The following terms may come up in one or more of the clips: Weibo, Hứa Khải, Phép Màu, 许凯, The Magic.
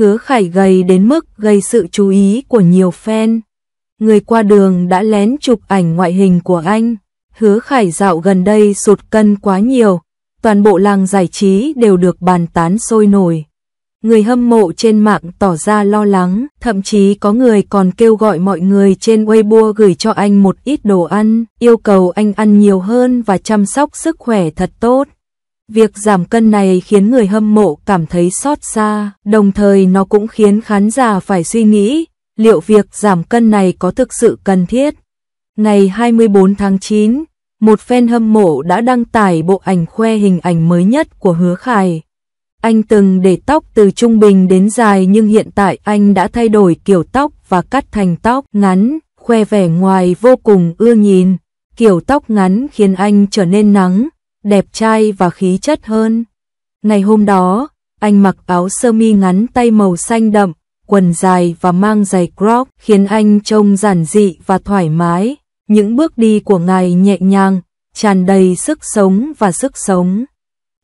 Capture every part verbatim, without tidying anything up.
Hứa Khải gầy đến mức gây sự chú ý của nhiều fan. Người qua đường đã lén chụp ảnh ngoại hình của anh. Hứa Khải dạo gần đây sụt cân quá nhiều. Toàn bộ làng giải trí đều được bàn tán sôi nổi. Người hâm mộ trên mạng tỏ ra lo lắng. Thậm chí có người còn kêu gọi mọi người trên Weibo gửi cho anh một ít đồ ăn. Yêu cầu anh ăn nhiều hơn và chăm sóc sức khỏe thật tốt. Việc giảm cân này khiến người hâm mộ cảm thấy xót xa. Đồng thời nó cũng khiến khán giả phải suy nghĩ liệu việc giảm cân này có thực sự cần thiết. Ngày hai mươi bốn tháng chín, một fan hâm mộ đã đăng tải bộ ảnh khoe hình ảnh mới nhất của Hứa Khải. Anh từng để tóc từ trung bình đến dài nhưng hiện tại anh đã thay đổi kiểu tóc và cắt thành tóc ngắn, khoe vẻ ngoài vô cùng ưa nhìn. Kiểu tóc ngắn khiến anh trở nên nắng, đẹp trai và khí chất hơn. Ngày hôm đó, anh mặc áo sơ mi ngắn tay màu xanh đậm, quần dài và mang giày crop khiến anh trông giản dị và thoải mái. Những bước đi của ngài nhẹ nhàng, tràn đầy sức sống và sức sống.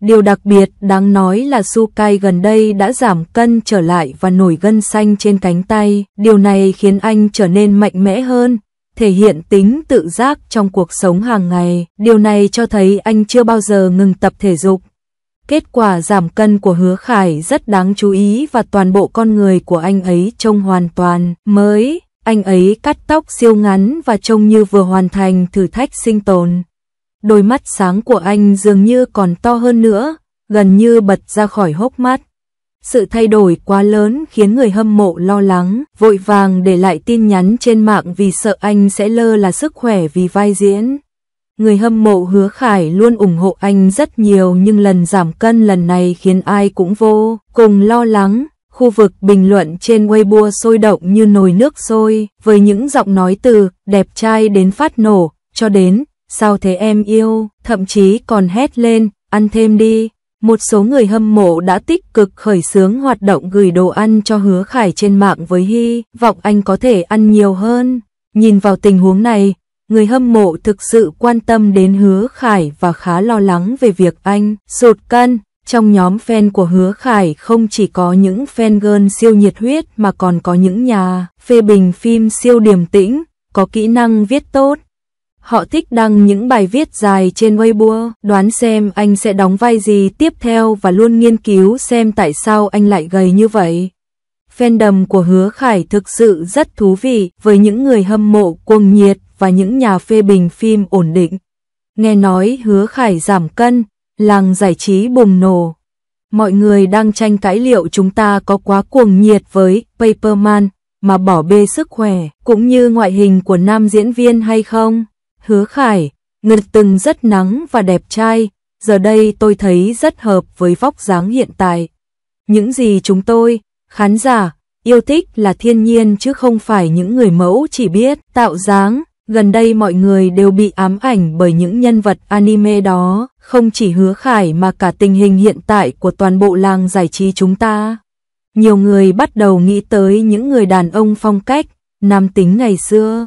Điều đặc biệt đáng nói là Su Kai gần đây đã giảm cân trở lại và nổi gân xanh trên cánh tay. Điều này khiến anh trở nên mạnh mẽ hơn, thể hiện tính tự giác trong cuộc sống hàng ngày. Điều này cho thấy anh chưa bao giờ ngừng tập thể dục. Kết quả giảm cân của Hứa Khải rất đáng chú ý và toàn bộ con người của anh ấy trông hoàn toàn mới. Anh ấy cắt tóc siêu ngắn và trông như vừa hoàn thành thử thách sinh tồn. Đôi mắt sáng của anh dường như còn to hơn nữa, gần như bật ra khỏi hốc mắt. Sự thay đổi quá lớn khiến người hâm mộ lo lắng, vội vàng để lại tin nhắn trên mạng vì sợ anh sẽ lơ là sức khỏe vì vai diễn. Người hâm mộ Hứa Khải luôn ủng hộ anh rất nhiều nhưng lần giảm cân lần này khiến ai cũng vô cùng lo lắng. Khu vực bình luận trên Weibo sôi động như nồi nước sôi, với những giọng nói từ đẹp trai đến phát nổ, cho đến sao thế em yêu, thậm chí còn hét lên, ăn thêm đi. Một số người hâm mộ đã tích cực khởi xướng hoạt động gửi đồ ăn cho Hứa Khải trên mạng với hy vọng anh có thể ăn nhiều hơn. Nhìn vào tình huống này, người hâm mộ thực sự quan tâm đến Hứa Khải và khá lo lắng về việc anh sụt cân. Trong nhóm fan của Hứa Khải không chỉ có những fan girl siêu nhiệt huyết mà còn có những nhà phê bình phim siêu điềm tĩnh, có kỹ năng viết tốt. Họ thích đăng những bài viết dài trên Weibo, đoán xem anh sẽ đóng vai gì tiếp theo và luôn nghiên cứu xem tại sao anh lại gầy như vậy. Fandom của Hứa Khải thực sự rất thú vị với những người hâm mộ cuồng nhiệt và những nhà phê bình phim ổn định. Nghe nói Hứa Khải giảm cân, làng giải trí bùng nổ. Mọi người đang tranh cãi liệu chúng ta có quá cuồng nhiệt với Paperman mà bỏ bê sức khỏe cũng như ngoại hình của nam diễn viên hay không. Hứa Khải, người từng rất nắng và đẹp trai, giờ đây tôi thấy rất hợp với vóc dáng hiện tại. Những gì chúng tôi, khán giả, yêu thích là thiên nhiên chứ không phải những người mẫu chỉ biết tạo dáng. Gần đây mọi người đều bị ám ảnh bởi những nhân vật anime đó, không chỉ Hứa Khải mà cả tình hình hiện tại của toàn bộ làng giải trí chúng ta. Nhiều người bắt đầu nghĩ tới những người đàn ông phong cách nam tính ngày xưa.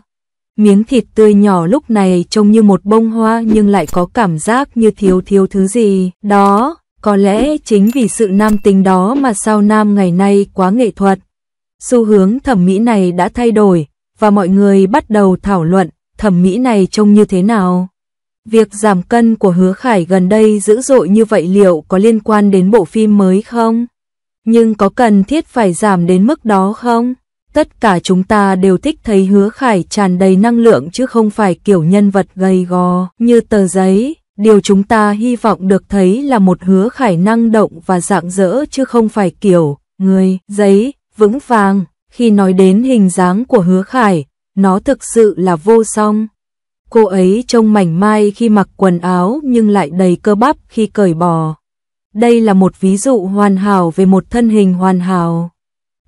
Miếng thịt tươi nhỏ lúc này trông như một bông hoa nhưng lại có cảm giác như thiếu thiếu thứ gì đó. Có lẽ chính vì sự nam tính đó mà sao nam ngày nay quá nghệ thuật. Xu hướng thẩm mỹ này đã thay đổi và mọi người bắt đầu thảo luận thẩm mỹ này trông như thế nào. Việc giảm cân của Hứa Khải gần đây dữ dội như vậy liệu có liên quan đến bộ phim mới không? Nhưng có cần thiết phải giảm đến mức đó không? Tất cả chúng ta đều thích thấy Hứa Khải tràn đầy năng lượng chứ không phải kiểu nhân vật gầy gò như tờ giấy. Điều chúng ta hy vọng được thấy là một Hứa Khải năng động và rạng rỡ chứ không phải kiểu người giấy vững vàng. Khi nói đến hình dáng của Hứa Khải, nó thực sự là vô song. Cô ấy trông mảnh mai khi mặc quần áo nhưng lại đầy cơ bắp khi cởi bỏ. Đây là một ví dụ hoàn hảo về một thân hình hoàn hảo.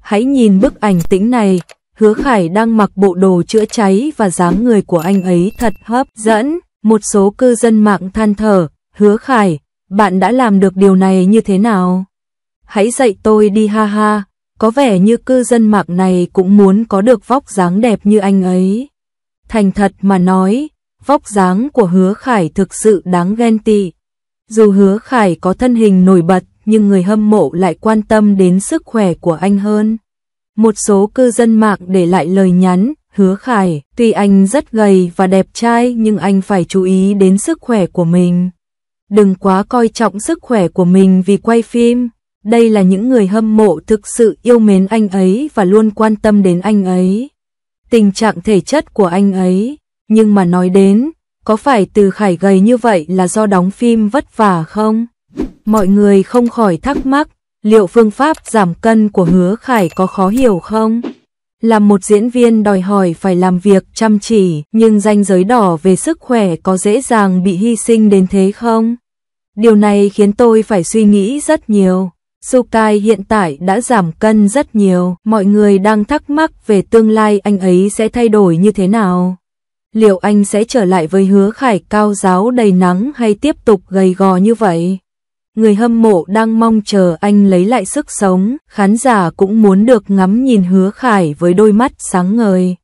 Hãy nhìn bức ảnh tĩnh này, Hứa Khải đang mặc bộ đồ chữa cháy và dáng người của anh ấy thật hấp dẫn. Một số cư dân mạng than thở, Hứa Khải, bạn đã làm được điều này như thế nào? Hãy dạy tôi đi ha ha, có vẻ như cư dân mạng này cũng muốn có được vóc dáng đẹp như anh ấy. Thành thật mà nói, vóc dáng của Hứa Khải thực sự đáng ghen tị. Dù Hứa Khải có thân hình nổi bật nhưng người hâm mộ lại quan tâm đến sức khỏe của anh hơn. Một số cư dân mạng để lại lời nhắn, Hứa Khải, tuy anh rất gầy và đẹp trai nhưng anh phải chú ý đến sức khỏe của mình. Đừng quá coi trọng sức khỏe của mình vì quay phim. Đây là những người hâm mộ thực sự yêu mến anh ấy và luôn quan tâm đến anh ấy, tình trạng thể chất của anh ấy. Nhưng mà nói đến, có phải Từ Khải gầy như vậy là do đóng phim vất vả không? Mọi người không khỏi thắc mắc, liệu phương pháp giảm cân của Hứa Khải có khó hiểu không? Là một diễn viên đòi hỏi phải làm việc chăm chỉ, nhưng ranh giới đỏ về sức khỏe có dễ dàng bị hy sinh đến thế không? Điều này khiến tôi phải suy nghĩ rất nhiều. Sukai hiện tại đã giảm cân rất nhiều, mọi người đang thắc mắc về tương lai anh ấy sẽ thay đổi như thế nào. Liệu anh sẽ trở lại với Hứa Khải cao ráo đầy nắng hay tiếp tục gầy gò như vậy? Người hâm mộ đang mong chờ anh lấy lại sức sống, khán giả cũng muốn được ngắm nhìn Hứa Khải với đôi mắt sáng ngời.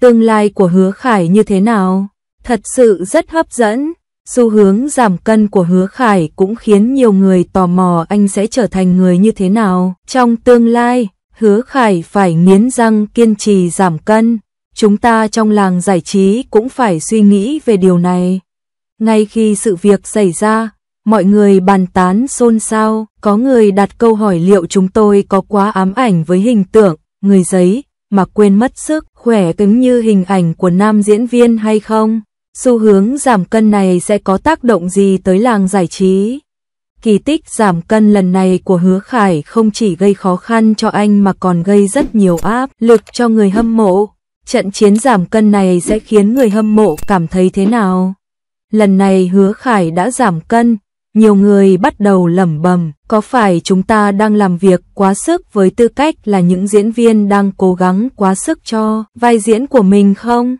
Tương lai của Hứa Khải như thế nào? Thật sự rất hấp dẫn. Xu hướng giảm cân của Hứa Khải cũng khiến nhiều người tò mò anh sẽ trở thành người như thế nào. Trong tương lai, Hứa Khải phải nghiến răng kiên trì giảm cân. Chúng ta trong làng giải trí cũng phải suy nghĩ về điều này. Ngay khi sự việc xảy ra, mọi người bàn tán xôn xao, có người đặt câu hỏi liệu chúng tôi có quá ám ảnh với hình tượng người giấy mà quên mất sức khỏe cứng như hình ảnh của nam diễn viên hay không? Xu hướng giảm cân này sẽ có tác động gì tới làng giải trí? Kỳ tích giảm cân lần này của Hứa Khải không chỉ gây khó khăn cho anh mà còn gây rất nhiều áp lực cho người hâm mộ. Trận chiến giảm cân này sẽ khiến người hâm mộ cảm thấy thế nào? Lần này Hứa Khải đã giảm cân, nhiều người bắt đầu lẩm bẩm, có phải chúng ta đang làm việc quá sức với tư cách là những diễn viên đang cố gắng quá sức cho vai diễn của mình không?